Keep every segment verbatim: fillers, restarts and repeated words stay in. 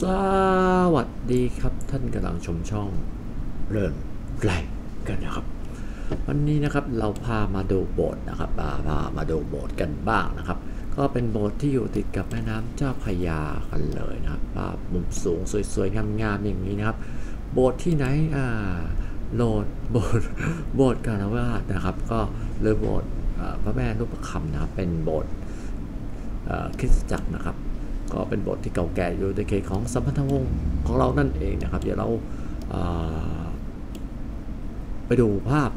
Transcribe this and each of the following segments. สวัสดีครับท่านกำลังชมช่องเริ่มไลฟ์กันนะครับวันนี้นะครับเราพามาดูโบสถ์นะครับพาพามาดูโบสถ์กันบ้างนะครับก็เป็นโบสถ์ที่อยู่ติดกับแม่น้ำเจ้าพระยากันเลยนะครับภาพมุมสูงสวยๆงามๆอย่างนี้นะครับโบสถ์ที่ไหนอ่าโลดโบสถ์โบสถ์กาฬวาสนะครับก็เลยโบสถ์พระแม่รูปคำนะครับเป็นโบสถ์คริสตจักรนะครับก็เป็นบทที่เก่าแก่อยู่ในเขตของสัมพันธวงศ์ของเรานั่นเองนะครับเดี๋ยวเราไปดูภาพ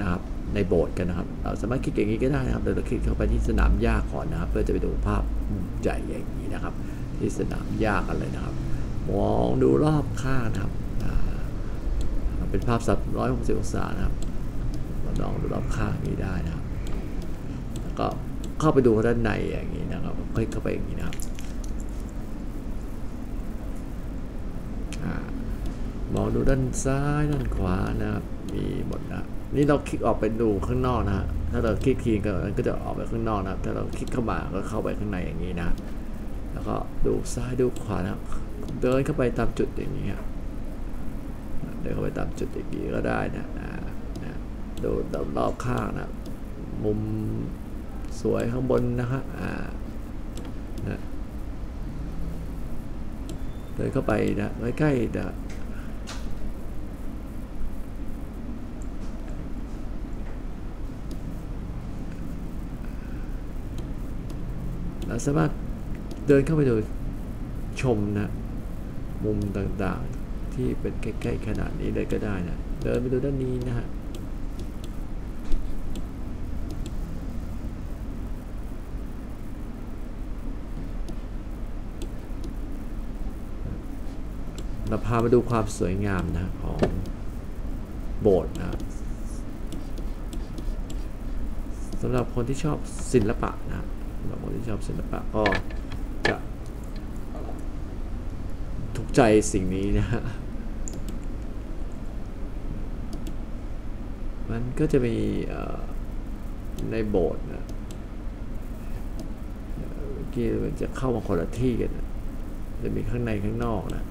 นะครับในโบสถ์กันนะครับเราสามารถคลิกอย่างนี้ก็ได้นะครับเราคลิกเข้าไปที่สนามหญ้าก่อนนะครับเพื่อจะไปดูภาพใหญ่อย่างนี้นะครับที่สนามหญ้ากันเลยนะครับมองดูรอบข้างนะครับเป็นภาพสับร้อยหกสิบองศานะครับเราลองดูรอบข้างนี้ได้นะครับแล้วก็เข้าไปดูด้านในอย่างนี้นะครับคลิกเข้าไปอย่างนี้นะครับมองดูด้านซ้ายด้านขวานะครับมีหมดนะนี่เราคลิกออกไปดูข้างนอกนะถ้าเราคลิกทีก็ก็จะออกไปข้างนอกนะถ้าเราคลิกเข้ามาก็เข้าไปข้างในอย่างนี้นะแล้วก็ดูซ้ายดูขวานะเดินเข้าไปตามจุดอย่างนี้เดินเข้าไปตามจุดอย่างนี้ก็ได้นะนะดูรอบข้างนะมุมสวยข้างบนนะฮะนะเดินเข้าไปนะใกล้ๆนะเราสามารถเดินเข้าไปดูชมนะมุมต่างๆที่เป็นใกล้ๆขนาดนี้เลยก็ได้นะเดินไปดูด้านนี้นะฮะเราพามาดูความสวยงามนะของโบสถ์นะสำหรับคนที่ชอบศิลปะนะสำหรับคนที่ชอบศิลปะก็จะถูกใจสิ่งนี้นะฮะมันก็จะมีในโบสถ์นะเมื่อกี้มันจะเข้ามาคนละที่กันนะจะมีข้างในข้างนอกนะ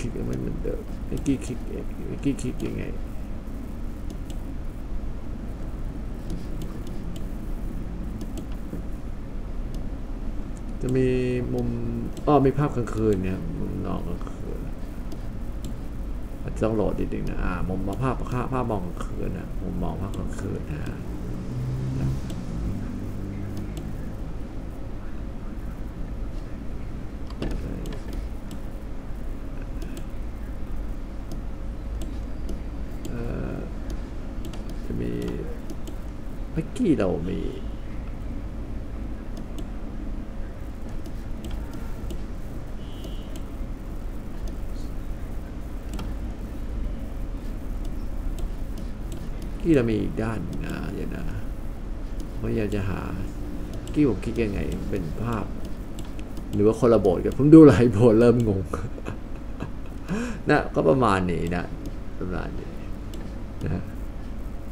คลิกมันเหมือนเดิมเมื่อกี้คลิกเมื่อกี้คลิกยังไงจะมีมุมอ้อมีภาพกลางคืนเนี่ยมุมนอกกลางคืนต้องโหลดนิดนึงนะอ่ามุมภาพภาพภาพมองกลางคืนนะมุมมองภาพกลางคืนนะเอ่อจะมีเมื่อกี้เรามีกี้เรามีอีกด้านนะเดี๋ยวนะเพราะอยากจะหากี้ผมคิดยังไงเป็นภาพหรือว่าคนละโบสถ์กันผมดูหลายโบสถ์เริ่มงง นะก็ประมาณนี้นะประมาณนี้นะ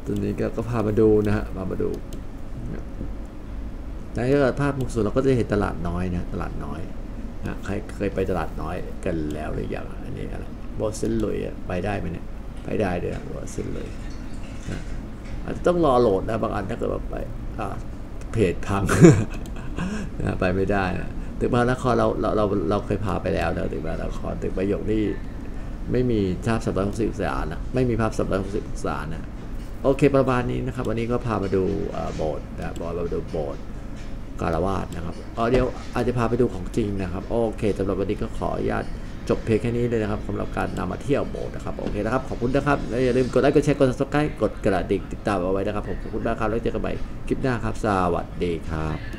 ตัวนี้ก็ก็พามาดูนะฮะพามาดูแต่ถ้าเกิดภาพมุมสูงเราก็จะเห็นตลาดน้อยนะตลาดน้อยนะใครเคยไปตลาดน้อยกันแล้วหรือยังอันนี้อะไรโบสถ์เซนต์หลุยส์ไปได้ไหมเนี่ยไปได้เลยโบสถ์เซนต์หลุยส์อาจจะต้องรอโหลดนะบางอันถ้าเกิดว่าไปเพจพัง นะไปไม่ได้นะตึกมหานครเราเราเราเราเคยพาไปแล้วนะตึกมหานครตึกประโยคนี่ไม่มีภาพสัปดาห์หกสิบสารนะไม่มีภาพสัปดาห์หกสิบสารนะโอเคประมาณนี้นะครับวันนี้ก็พามาดูโบสถ์นะบอลมาดูโบสถ์กาฬวาสนะครับอ๋อเดี๋ยวอาจจะพาไปดูของจริงนะครับโอเคสำหรับวันนี้ก็ขออนุญาตจบเพลงแค่นี้เลยนะครับสำหรับการนำมาเที่ยวโบสถ์นะครับโอเคนะครับขอบคุณนะครับและอย่าลืมกดไลค์กดแชร์กด ซับสไครบ์ กดกระดิ่งติดตามเอาไว้นะครับผมขอบคุณมากครับแล้วเจอกันใหม่คลิปหน้าครับสวัสดีครับ